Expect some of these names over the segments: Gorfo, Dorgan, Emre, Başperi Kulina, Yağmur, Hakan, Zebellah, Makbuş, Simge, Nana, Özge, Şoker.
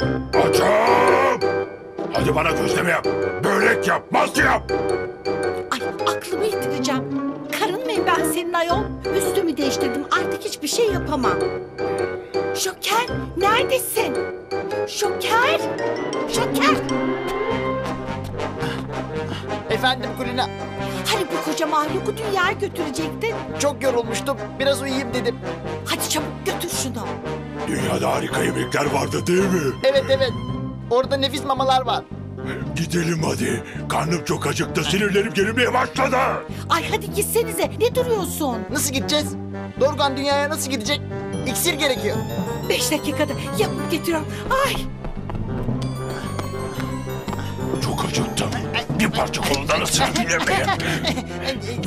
Açım! Hadi bana gözleme yap. Börek yap, maske yap. Ay aklımı yitireceğim. Karın mıyım ben senin ayol? Üstümü değiştirdim. Artık hiçbir şey yapamam. Şoker neredesin? Şoker! Şoker! Efendim Kulina. Hani bu koca mahluku dünyaya götürecektin? Çok yorulmuştum. Biraz uyuyayım dedim. Hadi çabuk götür şunu. Dünyada harika yemekler vardı değil mi? Evet evet. Orada nefis mamalar var. Gidelim hadi. Karnım çok acıktı. Sinirlerim gerilmeye başladı. Ay hadi gitsenize. Ne duruyorsun? Nasıl gideceğiz? Dorgan dünyaya nasıl gidecek? İksir gerekiyor. 5 dakikada yapıp getiriyorum. Ay. Çok acıktım. Bir parça kolundan ısırabilirim.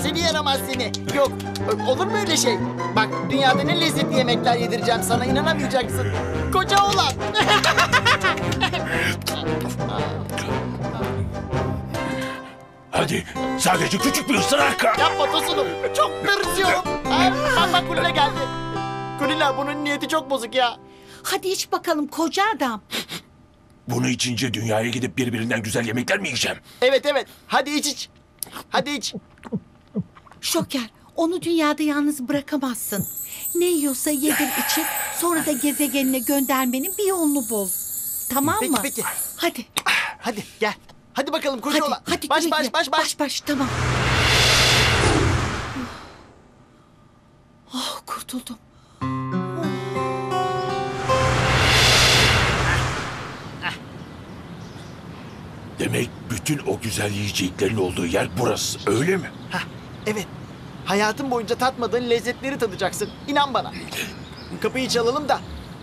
Seni yaramaz seni. Yok, olur mu öyle şey? Bak, dünyada ne lezzetli yemekler yedireceğim sana, inanamayacaksın. Koca oğlan. Hadi, sadece küçük bir ısırak. Yapma tosunu, çok tırsıyorum. Bak Kulina geldi. Kulina, bunun niyeti çok bozuk ya. Hadi iç bakalım koca adam. Bunu içince dünyaya gidip birbirinden güzel yemekler mi yiyeceğim? Evet evet. Hadi iç iç. Hadi iç. Şoker, onu dünyada yalnız bırakamazsın. Ne yiyorsa yedir için sonra da gezegenine göndermenin bir yolunu bul. Tamam mı? Peki peki. Hadi. Hadi gel. Hadi bakalım koca oğlan. Hadi baş tamam. Oh kurtuldum. Demek bütün o güzel yiyeceklerin olduğu yer burası, öyle mi? Hah, evet. Hayatın boyunca tatmadığın lezzetleri tadacaksın, inan bana. Kapıyı çalalım da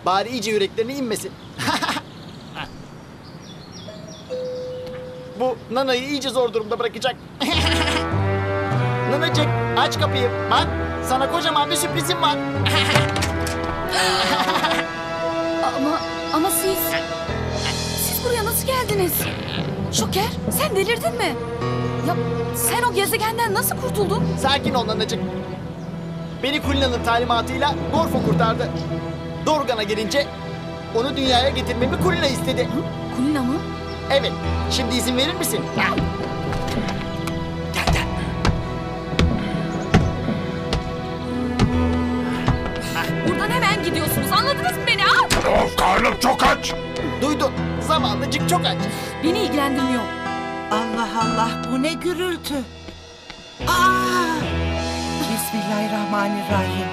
bari iyice yüreklerine inmesin. Bu Nana'yı iyice zor durumda bırakacak. Nanacık, aç kapıyı. Bak, sana kocaman bir sürprizim var. Ama siz buraya nasıl geldiniz? Şoker, sen delirdin mi? Ya sen o gezegenden nasıl kurtuldun? Sakin ol Nanacık. Beni Kulina'nın talimatıyla Gorfo kurtardı. Dorgan'a gelince onu dünyaya getirmemi Kulina istedi. Hı? Kulina mı? Evet, şimdi izin verir misin? Gel. Gel, gel. Buradan hemen gidiyorsunuz, anladınız mı beni? Of, karnım çok aç. Duydun, zamanlıcık çok aç. Beni ilgilendirmiyor. Allah Allah, bu ne gürültü. Aa! Bismillahirrahmanirrahim.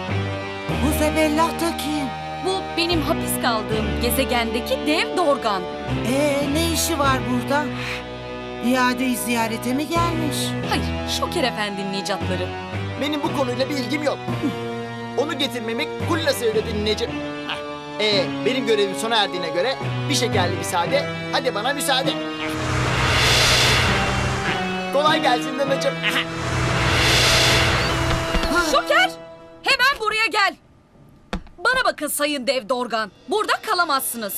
Bu zebellataki. Bu benim hapis kaldığım gezegendeki dev dorgan. Ne işi var burada? İade-i ziyarete mi gelmiş? Hayır, Şoker Efendi'nin icatları. Benim bu konuyla bir ilgim yok. Onu getirmemek Kulina söyledi dinleyeceğim. Benim görevim sona erdiğine göre bir şekerli müsaade, hadi bana müsaade. Kolay gelsin Nanacığım. Şoker, hemen buraya gel. Bana bakın sayın dev dorgan, burada kalamazsınız.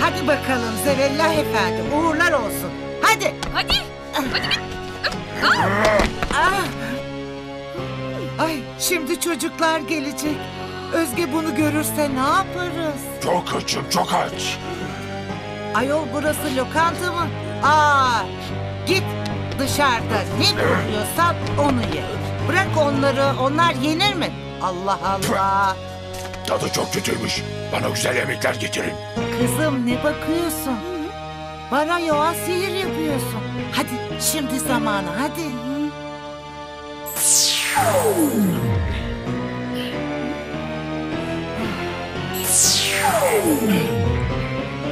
Hadi bakalım Zevellah Efendi, uğurlar olsun. Hadi. Hadi. Hadi git. Ay, şimdi çocuklar gelecek. Özge bunu görürse ne yaparız? Çok açım, çok aç. Ayol burası lokanta mı? Git dışarıda ne buluyorsan onu ye. Bırak onları, onlar yenir mi? Allah Allah. Tadı çok kötüymüş. Bana güzel yemekler getirin. Kızım ne bakıyorsun? Bana yoğa sihir yapıyorsun. Hadi şimdi zamanı, hadi.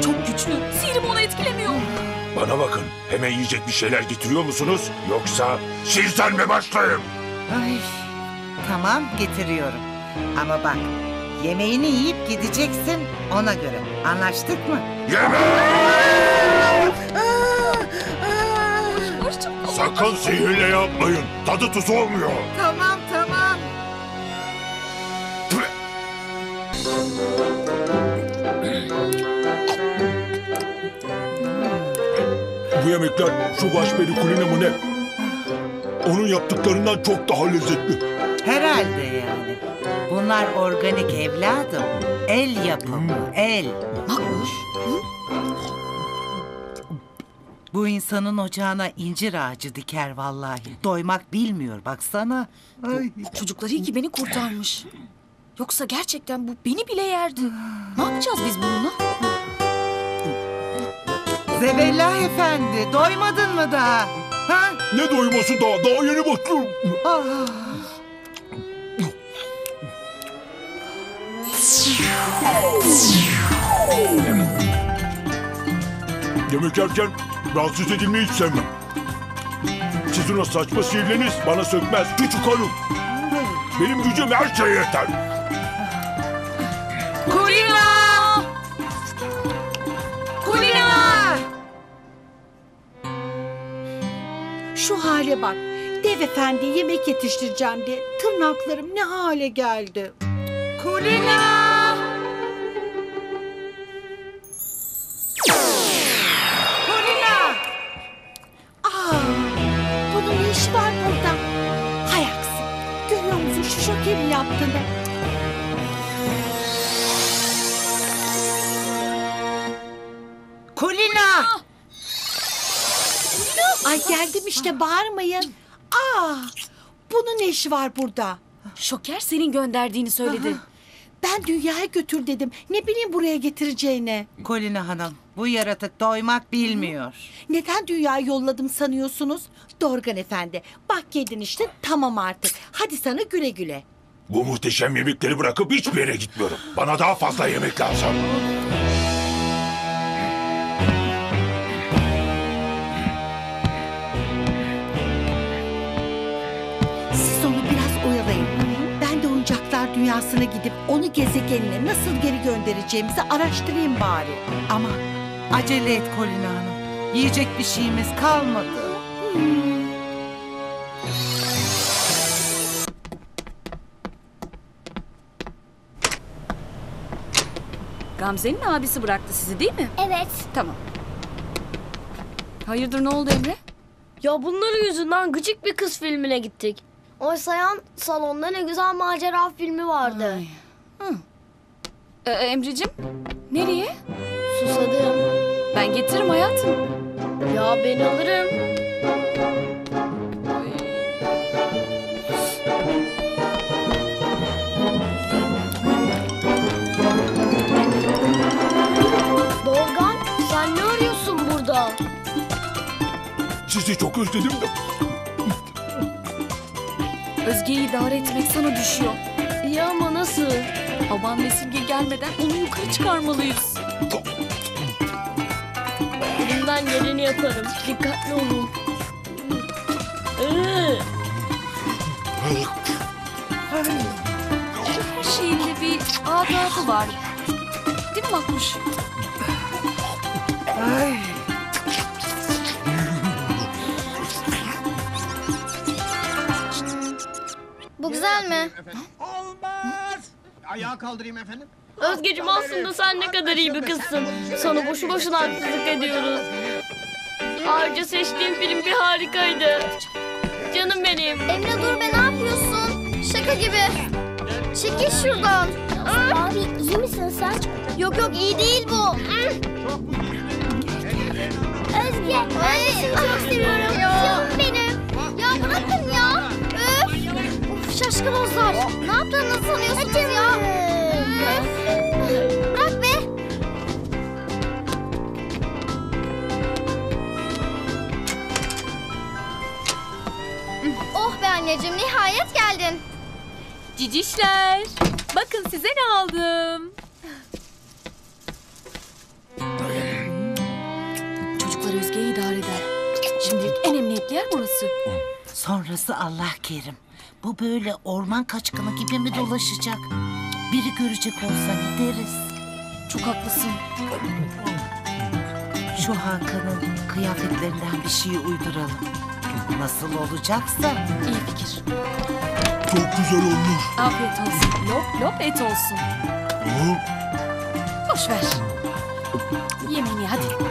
Çok güçlü. Sihirim onu etkilemiyor. Bana bakın. Hemen yiyecek bir şeyler getiriyor musunuz? Yoksa sizden mi başlayayım? Ay, tamam getiriyorum. Ama bak yemeğini yiyip gideceksin ona göre. Anlaştık mı? Yemeği! Sakın sihirle yapmayın. Tadı tuzu olmuyor. Tamam tamam. Bu yemekler şu Başperi Kulina mı ne? Onun yaptıklarından çok daha lezzetli. Herhalde yani. Bunlar organik evladım. El yapımı, el. Makbuş. Bu insanın ocağına incir ağacı diker vallahi. Doymak bilmiyor baksana. Ay. Çocuklar iyi ki beni kurtarmış. Yoksa gerçekten bu beni bile yerdi. Ne yapacağız biz bununla? Zebellah efendi, doymadın mı daha? Ha? Ne doyması daha? Daha yeni baktım. Yemek yerken rahatsız edilmeyi hiç sevmem. Sizin o saçma sihirleriniz bana sökmez küçük hanım. Benim gücüm her şeye yeter. Kulina! Kulina! Şu hale bak. Dev efendi yemek yetiştireceğim diye tırnaklarım ne hale geldi. Kulina! Var burada. Hay aksi. Görüyor musun şu şokeri yaptığını? Kulina! Ay geldim işte, bağırmayın. Aa! Bunun ne işi var burada? Şoker senin gönderdiğini söyledi. Aha. Ben dünyaya götür dedim. Ne bileyim buraya getireceğini. Kulina hanım, bu yaratık doymak bilmiyor. Neden dünyaya yolladım sanıyorsunuz? Dorgan efendi, bak yedin işte, tamam artık. Hadi sana güle güle. Bu muhteşem yemekleri bırakıp hiçbir yere gitmiyorum. Bana daha fazla yemek lazım. Siz onu biraz oyalayın. Ben de oyuncaklar dünyasına gidip onu gezegenine nasıl geri göndereceğimizi araştırayım bari. Ama acele et Kulina Hanım. Yiyecek bir şeyimiz kalmadı. Gamze'nin abisi bıraktı sizi değil mi? Evet. Tamam. Hayırdır, ne oldu Emre? Ya bunların yüzünden Gıcık Bir Kız filmine gittik. Oysa yan salonda ne güzel macera filmi vardı. Emre'cim nereye? Susadım. Ben getiririm hayatım. Ya ben alırım. Sizi çok özledim de. Özge'yi idare etmek sana düşüyor. İyi ama nasıl? Babam ve Simge gelmeden onu yukarı çıkarmalıyız. Elimden geleni yaparım. Dikkatli olun. Her şeyinde bir adatı var. Değil mi Makbuş? Ay. Bu güzel mi? Olmaz. Ayağa kaldırayım efendim. Özgeciğim, aslında sen ne kadar iyi bir kızsın. Sana boşu boşuna haksızlık ediyoruz. Ayrıca seçtiğim film bir harikaydı. Canım benim. Emre dur be, ne yapıyorsun? Şaka gibi. Çekil şuradan. Abi iyi misin sen? Yok yok, iyi değil bu. Özge, ben seni çok seviyorum. Yok benim. Ya bırakın ya. Şaşkınozlar. Ne yaptığınızı sanıyorsunuz hadi ya? Bırak be. Oh be anneciğim, nihayet geldin. Cicişler. Bakın size ne aldım. Çocuklar Özge'yi idare eder. Şimdilik en emniyetli yer burası. Sonrası Allah kerim. Bu böyle orman kaçkını gibi mi dolaşacak? Biri görecek olsa ne deriz? Çok haklısın. Şu Hakan'ın kıyafetlerinden bir şey uyduralım. Nasıl olacaksa. İyi fikir. Çok güzel olmuş. Afiyet olsun. Lop lop et olsun. Boş ver. Yemeğini hadi.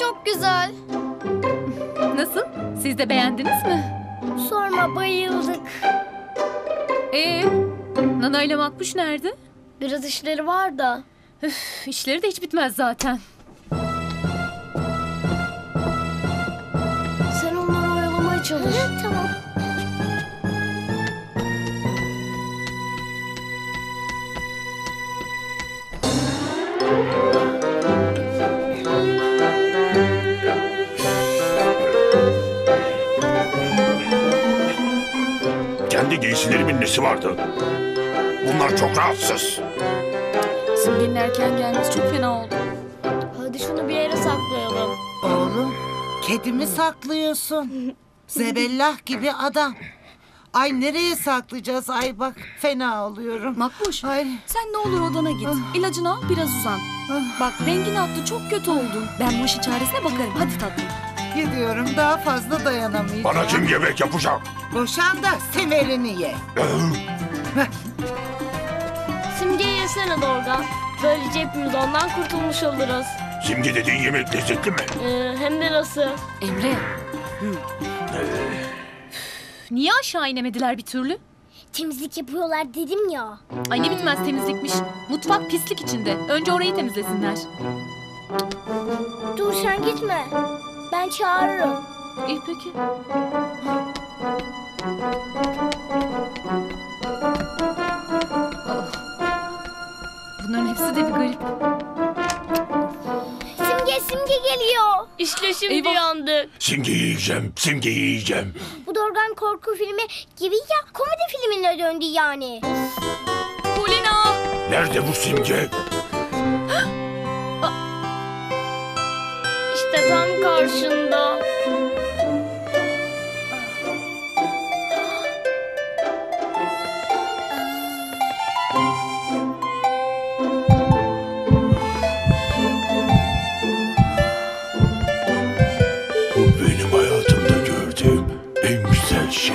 Çok güzel. Nasıl? Siz de beğendiniz mi? Sorma, bayıldık. Nana ile Makbuş nerede? Biraz işleri var da. Üf, işleri de hiç bitmez zaten. Sen onları oyalamaya çalış. Evet, tamam. Kendi giysilerimin nesi vardı? Bunlar çok rahatsız. Simge'nin erken gelmesi çok fena oldu. Hadi şunu bir yere saklayalım. Oğlum, kedimi saklıyorsun. Zebellah gibi adam. Ay nereye saklayacağız? Ay bak fena oluyorum. Makbuş, ay, sen ne olur odana git. İlacını al, biraz uzan. Bak rengini attı, çok kötü oldun. Ben bu işin çaresine bakarım. Hadi tatlım. Gidiyorum, daha fazla dayanamayacağım. Bana kim yemek yapacak? Boşan da severini ye. Simge'yi yesene Dorgan. Böylece hepimiz ondan kurtulmuş oluruz. Simge dediğin yemek lezzetli mi? Hem de nasıl? Emre. Niye aşağı inemediler bir türlü? Temizlik yapıyorlar dedim ya. Ay ne bitmez temizlikmiş. Mutfak pislik içinde. Önce orayı temizlesinler. Dur sen gitme. Ben çağırırım. İyi peki. Oh. Bunların hepsi de bir garip. Simge geliyor. İşte şimdi yandık. Simge'yi yiyeceğim, Simge'yi yiyeceğim. Bu Dorgan korku filmi gibi ya, komedi filmine döndü yani. Kulina! Nerede bu Simge? İşte tam karşında. Şey.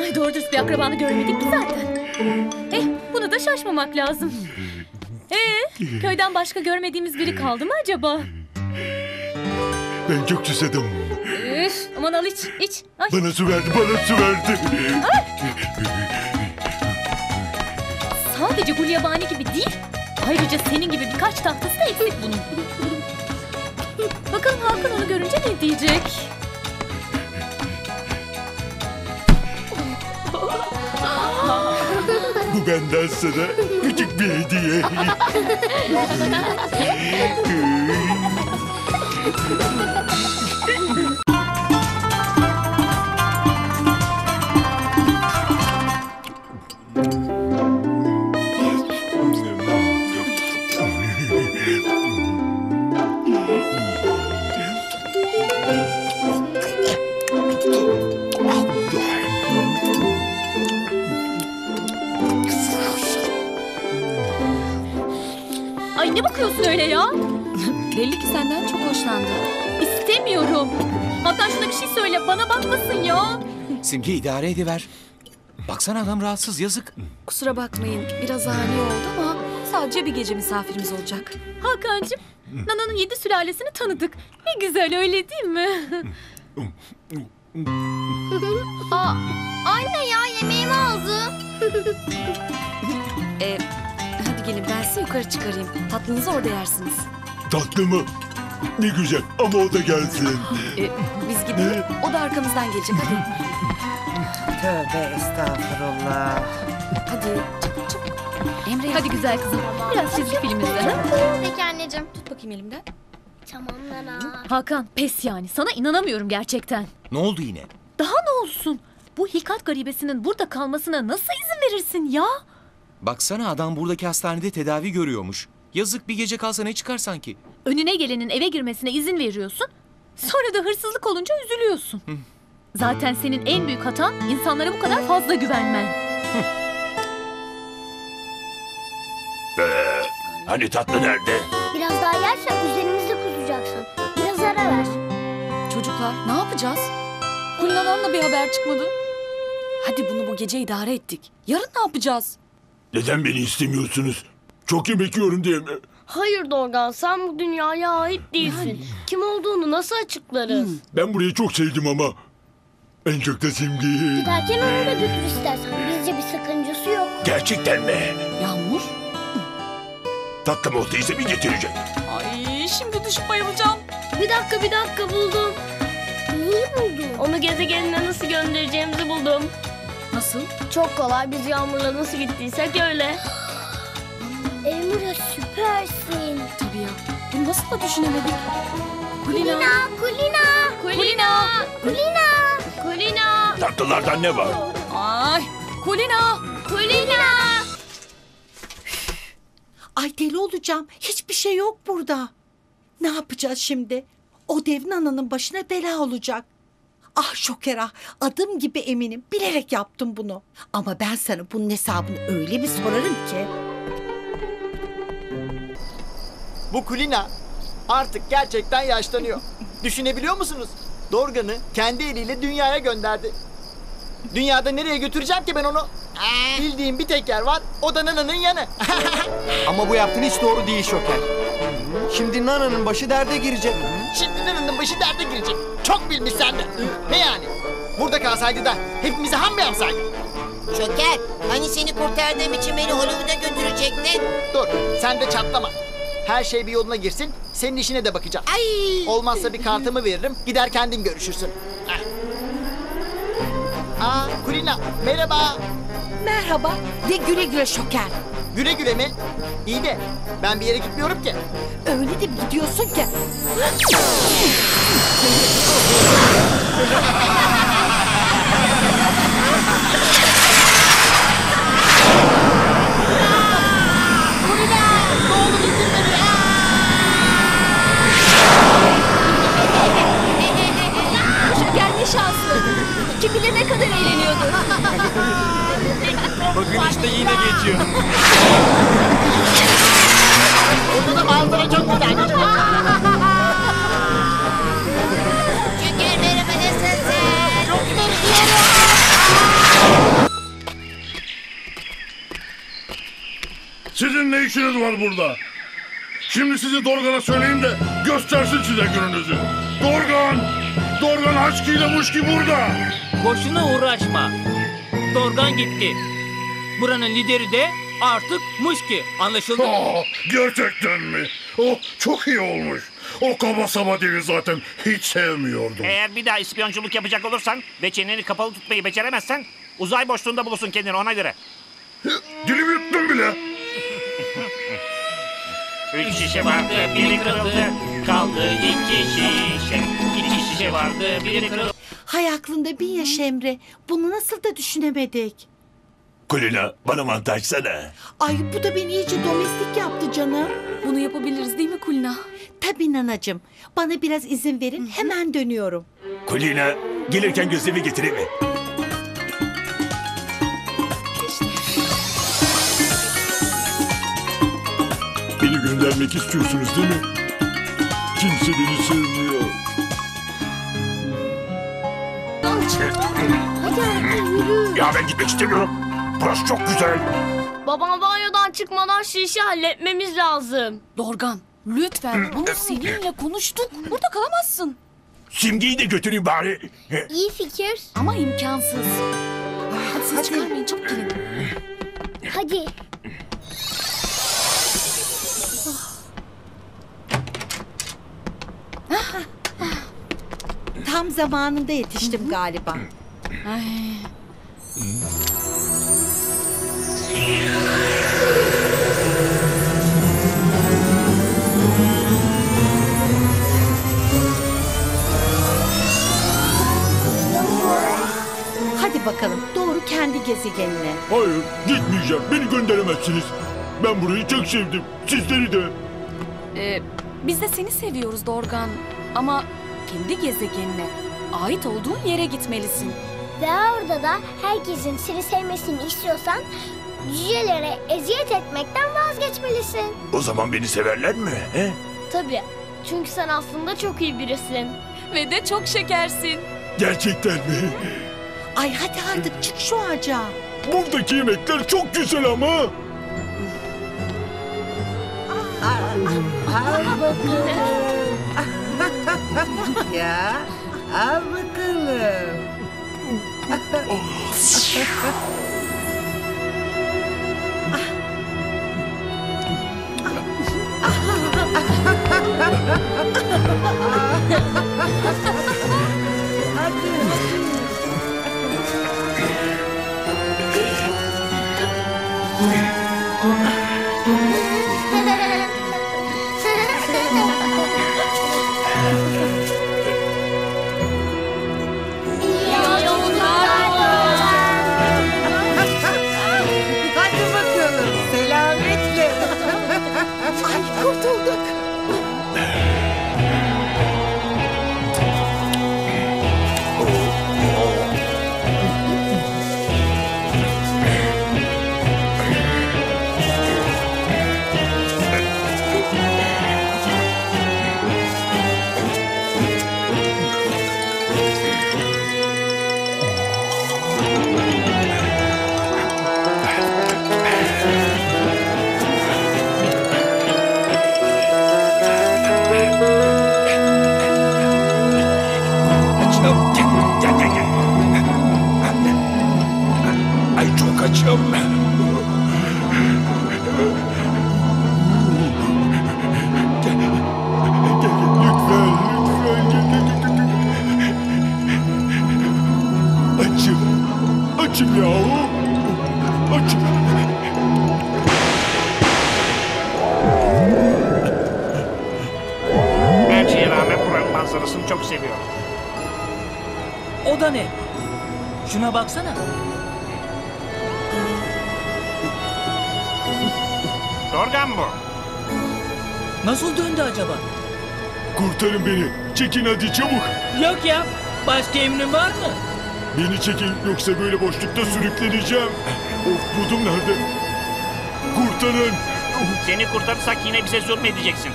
Ay doğru dürüst bir akrabanı görmedik ki zaten. Bunu da şaşmamak lazım. Köyden başka görmediğimiz biri kaldı mı acaba? Ben çok susadım. Aman al iç. Ay. Bana su verdi. Ay. Sadece gulyabani gibi değil, ayrıca senin gibi birkaç tahtası da eksik bunun. Bakalım Hakan onu görünce ne diyecek? Bu benden sana küçük bir hediye. Ay ne bakıyorsun öyle ya? Belli ki senden çok hoşlandı. İstemiyorum. Hatta şuna bir şey söyle, bana bakmasın ya. Simge idare ediver. Baksana adam rahatsız, yazık. Kusura bakmayın, biraz ani oldu ama sadece bir gece misafirimiz olacak. Hakan'cığım, Nana'nın 7 sülalesini tanıdık. Ne güzel, öyle değil mi? Aa, anne ya, yemeğimi aldı. Hadi gelin, ben sizi yukarı çıkarayım. Tatlınızı orada yersiniz. Tatlı mı? Ne güzel, ama o da gelsin. Biz gidelim, o da arkamızdan gelecek, hadi. Tövbe estağfurullah. Hadi çabuk çabuk. Emre, hadi güzel kızım. Biraz çizgi film izle. Peki anneciğim. Tut bakayım elimden. Tamam Nana. Hakan pes yani. Sana inanamıyorum gerçekten. Ne oldu yine? Daha ne olsun? Bu hilkat garibesinin burada kalmasına nasıl izin verirsin ya? Baksana adam buradaki hastanede tedavi görüyormuş. Yazık, bir gece kalsa ne çıkar sanki? Önüne gelenin eve girmesine izin veriyorsun. Sonra da hırsızlık olunca üzülüyorsun. Zaten senin en büyük hatan insanlara bu kadar fazla güvenmen. Hani tatlı nerede? Biraz daha yersen üzerimize kusacaksın. Biraz ara ver. Çocuklar ne yapacağız? Kulina'dan da bir haber çıkmadı. Hadi bunu bu gece idare ettik. Yarın ne yapacağız? Neden beni istemiyorsunuz? Çok yemek yiyorum diye mi? Hayır Dorgan, sen bu dünyaya ait değilsin. Kim olduğunu nasıl açıklarız? Ben burayı çok sevdim ama. En çok da Simge'yi. Giderken onu da götür istersen. Bizce bir sakıncası yok. Gerçekten mi? Yağmur? Tatlım olduysa bir getirecek. Ay şimdi düşüp bayılacağım. Bir dakika buldum. Neyi buldun? Onu gezegenine nasıl göndereceğimizi buldum. Nasıl? Çok kolay. Biz Yağmur'la nasıl gittiysek öyle. Emre süpersin. Tabii ya. Bunu nasıl da düşünemedik? Kulina. Tatlılardan ne var? Ay, Kulina. Ay deli olacağım. Hiçbir şey yok burada. Ne yapacağız şimdi? O dev Nana'nın başına bela olacak. Ah Şoker ah, adım gibi eminim. Bilerek yaptım bunu. Ama ben sana bunun hesabını öyle bir sorarım ki. Bu Kulina artık gerçekten yaşlanıyor. Düşünebiliyor musunuz? Dorgan'ı kendi eliyle dünyaya gönderdi. Dünyada nereye götüreceğim ki ben onu? Bildiğim bir tek yer var, o da Nana'nın yanı. Ama bu yaptığın hiç doğru değil Şoker. Şimdi Nana'nın başı derde girecek. Çok bilmiş sen de. Ne yani? Burada kalsaydı da hepimizi ham mı yapsaydı? Şoker, hani seni kurtardığım için beni Hollywood'a götürecektin? Dur, sen de çatlama. Her şey bir yoluna girsin, senin işine de bakacağım. Ay. Olmazsa bir kartımı veririm, gider kendin görüşürsün. Aa, Kulina, merhaba. Merhaba ve güle güle Şoker. Güle güle mi? İyi de ben bir yere gitmiyorum ki. Öyle de gidiyorsun ki. Şanslı. Kim bilir ne kadar eğleniyordu. Bakın işte yine geçiyor. Burada da manzara çok güzel. Şeker merhaba nasılsın? Çok güzel. Sizin ne işiniz var burada? Şimdi sizi Dorgan'a söyleyeyim de göstersin size gününüzü. Dorgan aşkıyla muşki burada. Boşuna uğraşma. Dorgan gitti. Buranın lideri de artık muşki. Anlaşıldı mı? Gerçekten mi? Oh, çok iyi olmuş. O kaba saba devi zaten hiç sevmiyordum. Eğer bir daha ispiyonculuk yapacak olursan ve çeneni kapalı tutmayı beceremezsen uzay boşluğunda bulursun kendini, ona göre. Dilimi yuttum bile. 3 şişe vardı, biri kırıldı. Kaldı 2 şişe. 2 şişe vardı, biri kırıldı. Hay aklında bin yaşa Emre. Bunu nasıl da düşünemedik? Kulina, bana mantı açsana. Ay bu da beni iyice domestik yaptı canım. Bunu yapabiliriz değil mi Kulina? Tabii Nanacığım. Bana biraz izin verin, hemen dönüyorum. Kulina, gelirken gözlüğümü getireyim mi? Beni göndermek istiyorsunuz değil mi? Kimse beni sevmiyor. Hadi artık yürü. Ya ben gitmek istemiyorum. Burası çok güzel. Babam banyodan çıkmadan şu işi halletmemiz lazım. Dorgan lütfen, bunu seninle konuştuk. Burada kalamazsın. Simge'yi de götüreyim bari. İyi fikir. Ama imkansız. Hadi siz çıkarmayın, çabuk gelin. Hadi. Tam zamanında yetiştim galiba. Ay. Hadi bakalım doğru kendi gezegenine. Hayır, gitmeyeceğim. Beni gönderemezsiniz. Ben burayı çok sevdim. Sizleri de. Biz de seni seviyoruz Dorgan. Ama kendi gezegenine, ait olduğun yere gitmelisin. Ve orada da herkesin seni sevmesini istiyorsan cücelere eziyet etmekten vazgeçmelisin. O zaman beni severler mi? He? Tabii. Çünkü sen aslında çok iyi birisin. Ve de çok şekersin. Gerçekten mi? Ay hadi artık çık şu ağaca. Buradaki yemekler çok güzel ama. Al bakalım. Ya al bakalım. Baksana. Dorgan bu. Nasıl döndü acaba? Kurtarın beni. Çekin hadi çabuk. Yok ya. Başka emrin var mı? Beni çekin yoksa böyle boşlukta sürükleneceğim. Of budum nerede? Kurtarın. Seni kurtarırsak yine bize zulmedeceksin.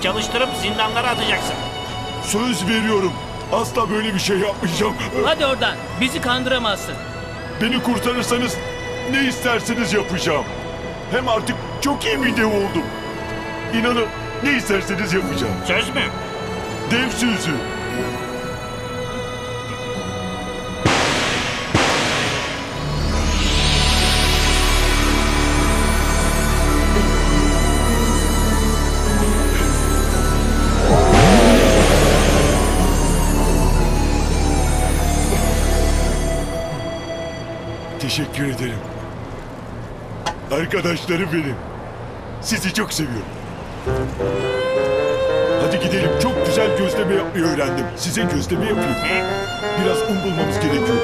Çalıştırıp zindanlara atacaksın. Söz veriyorum. Asla böyle bir şey yapmayacağım. Hadi oradan. Bizi kandıramazsın. Beni kurtarırsanız ne isterseniz yapacağım. Hem artık çok iyi bir dev oldum. İnanın ne isterseniz yapacağım. Söz mü? Dev sözü. Teşekkür ederim. Arkadaşlarım benim. Sizi çok seviyorum. Hadi gidelim. Çok güzel gözleme yapmayı öğrendim. Size gözleme yapayım. Biraz un bulmamız gerekiyor.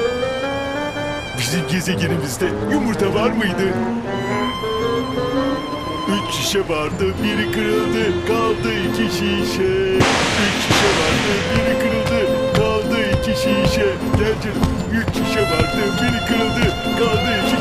Bizim gezegenimizde yumurta var mıydı? 3 şişe vardı, biri kırıldı. Kaldı 2 şişe. 3 şişe vardı, biri kırıldı. Kaldı 2 şişe. Gel canım. 3 şişe vardı, biri kırıldı. Kaldı 2 şişe.